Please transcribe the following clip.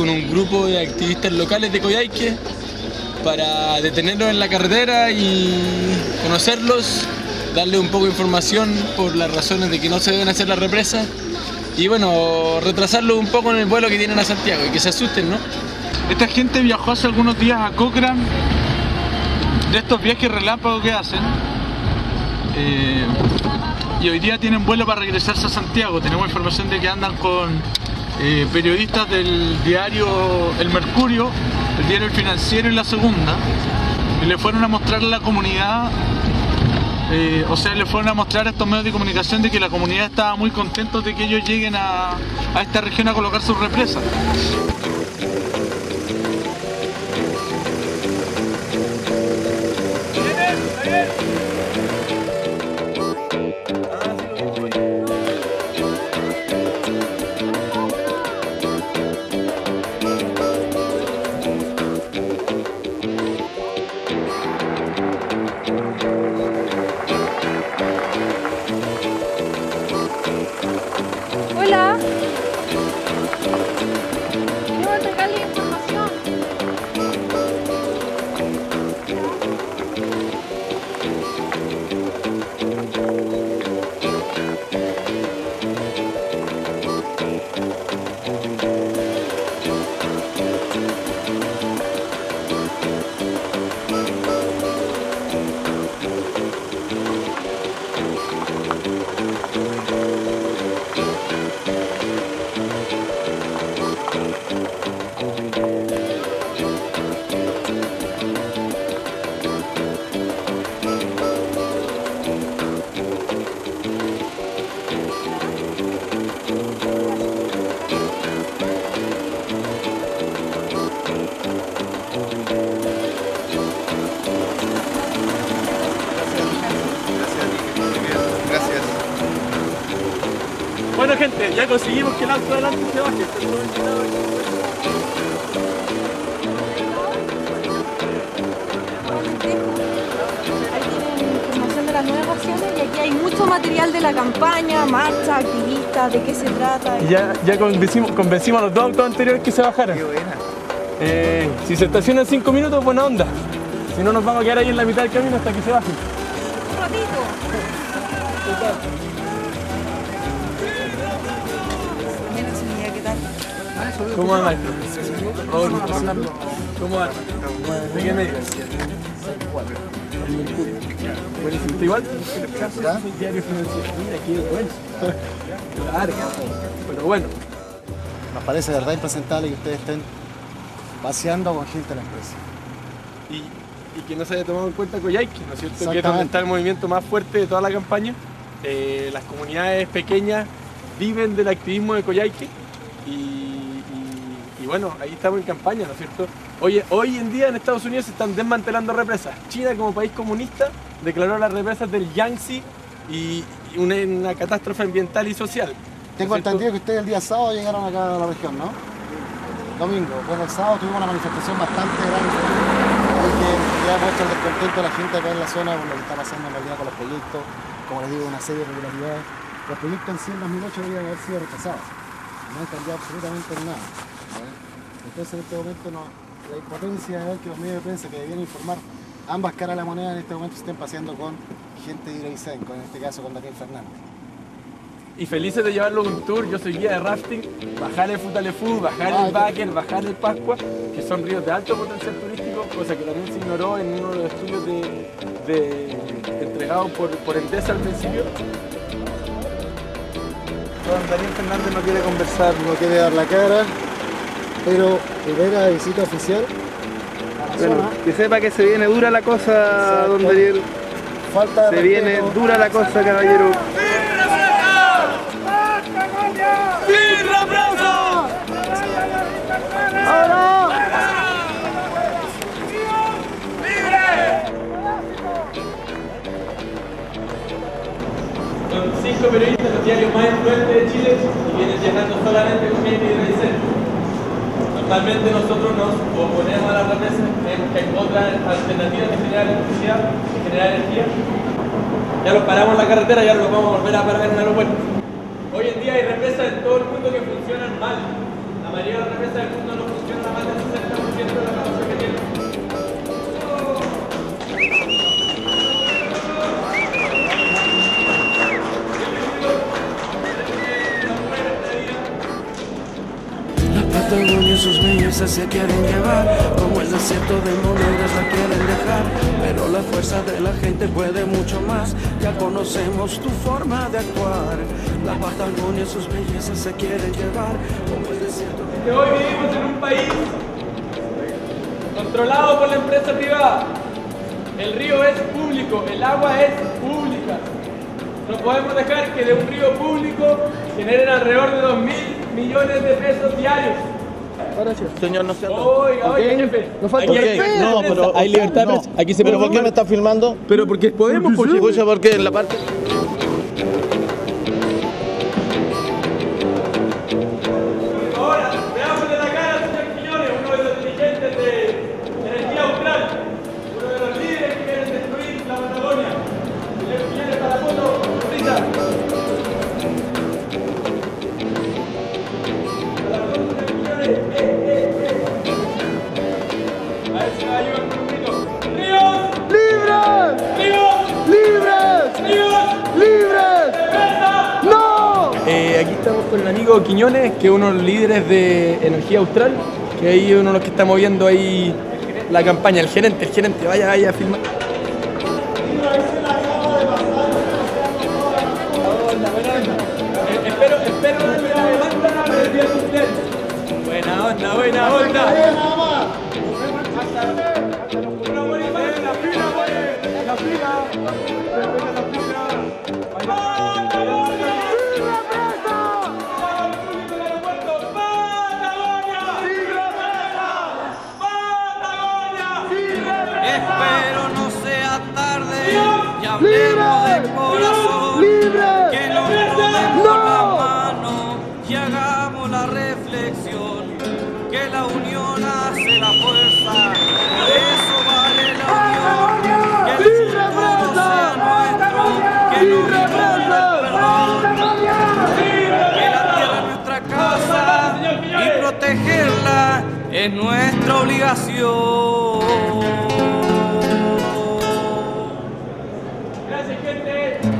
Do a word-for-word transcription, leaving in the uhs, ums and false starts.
con un grupo de activistas locales de Coyhaique para detenerlos en la carretera y conocerlos, darle un poco de información por las razones de que no se deben hacer las represas y bueno, retrasarlo un poco en el vuelo que tienen a Santiago y que se asusten, ¿no? Esta gente viajó hace algunos días a Cochrane, de estos viajes relámpagos que hacen, eh, y hoy día tienen vuelo para regresarse a Santiago. Tenemos información de que andan con eh, periodistas del diario El Mercurio, El Diario Financiero y La Segunda, y le fueron a mostrar a la comunidad. Eh, o sea, le fueron a mostrar a estos medios de comunicación de que la comunidad estaba muy contenta de que ellos lleguen a, a esta región a colocar sus represas. Bueno gente, ya conseguimos que el auto adelante se baje. Ahí tienen información de las nuevas acciones y aquí hay mucho material de la campaña, marcha, activistas, de qué se trata. Ya, ya convencimos, convencimos a los dos autos anteriores que se bajaran. Qué buena. Eh, si se estacionan cinco minutos, buena onda. Si no, nos vamos a quedar ahí en la mitad del camino hasta que se bajen. Un ratito. ¿Cómo va, maestro? ¿Cómo va? ¿De qué medio? ¿Está igual? ¿Está? Diario Financiero. Mira, aquí es bueno. Larga. Pero bueno. Nos parece de verdad impresentable que ustedes estén paseando con gente en la empresa. Y, y que no se haya tomado en cuenta Coyhaique, ¿no es cierto? Que es donde está el movimiento más fuerte de toda la campaña. Eh, las comunidades pequeñas viven del activismo de Coyhaique. Y, y, y bueno, ahí estamos en campaña, ¿no es cierto? Hoy, hoy en día en Estados Unidos se están desmantelando represas. China, como país comunista, declaró las represas del Yangtze y, y una, una catástrofe ambiental y social. Tengo entendido que ustedes el día sábado llegaron acá a la región, ¿no? Domingo. Bueno, el sábado tuvimos una manifestación bastante grande, que ya muestra el descontento de la gente acá en la zona por lo que está pasando en realidad con los proyectos, como les digo, una serie de irregularidades. Los proyectos en sí en dos mil ocho deberían haber sido rechazados. No han cambiado absolutamente nada. Entonces en este momento no, la impotencia de ver que los medios de prensa que debían informar ambas caras de la moneda en este momento estén paseando con gente de HidroAysén, en este caso con Daniel Fernández. Y felices de llevarlo un tour, yo soy guía de rafting, bajar el Futalefú, bajar el Báquer, bajar el Pascua, que son ríos de alto potencial turístico, cosa que también se ignoró en uno de los estudios de, de, entregados por, por Endesa al principio. Daniel Fernández no quiere conversar, no quiere dar la cara, pero primera visita oficial a la bueno, zona. Que sepa que se viene dura la cosa, don Daniel. Falta de se viene dura la cosa, caballero. Cinco periodistas de los diarios más influentes de Chile y vienen viajando solamente con gente de HidroAysén. Normalmente nosotros nos oponemos a las represas, creemos que hay otras alternativas de generar electricidad, de generar energía. Ya los paramos en la carretera, ya los vamos a volver a parar en el aeropuerto. Hoy en día hay represas en todo el mundo que funcionan mal. La superior, la mesa del mundo no funciona más del sesenta por ciento de la capacidad que tiene. La Patagonia y sus bellezas se quieren llevar, como el desierto de monedas la quieren dejar, pero la fuerza de la gente puede mucho más, ya conocemos tu forma de actuar. La Patagonia y sus bellezas se quieren llevar, como el desierto de... Que hoy vivimos en un país controlado por la empresa privada. El río es público, el agua es pública. No podemos dejar que de un río público generen alrededor de dos mil millones de pesos diarios. Gracias. Señor, no se anda. Oiga, okay. Oiga, jefe. No falta okay. Jefe. No, pero hay libertad. No. Aquí se... ¿Pero por qué me está filmando? Pero porque podemos, por supuesto, porque, porque en la parte... Ahora, veámosle la cara al señor Quiñones, uno de los dirigentes de Energía Austral, uno de los líderes que quieren destruir la Patagonia. Señor Quiñones, para la foto, ahorita. Aquí estamos con el amigo Quiñones, que es uno de los líderes de Energía Austral, que ahí es uno de los que está moviendo ahí la campaña, el gerente, el gerente, vaya, vaya a filmar. Espero, espero que buena onda, buena onda. Protegerla es nuestra obligación. Gracias, gente.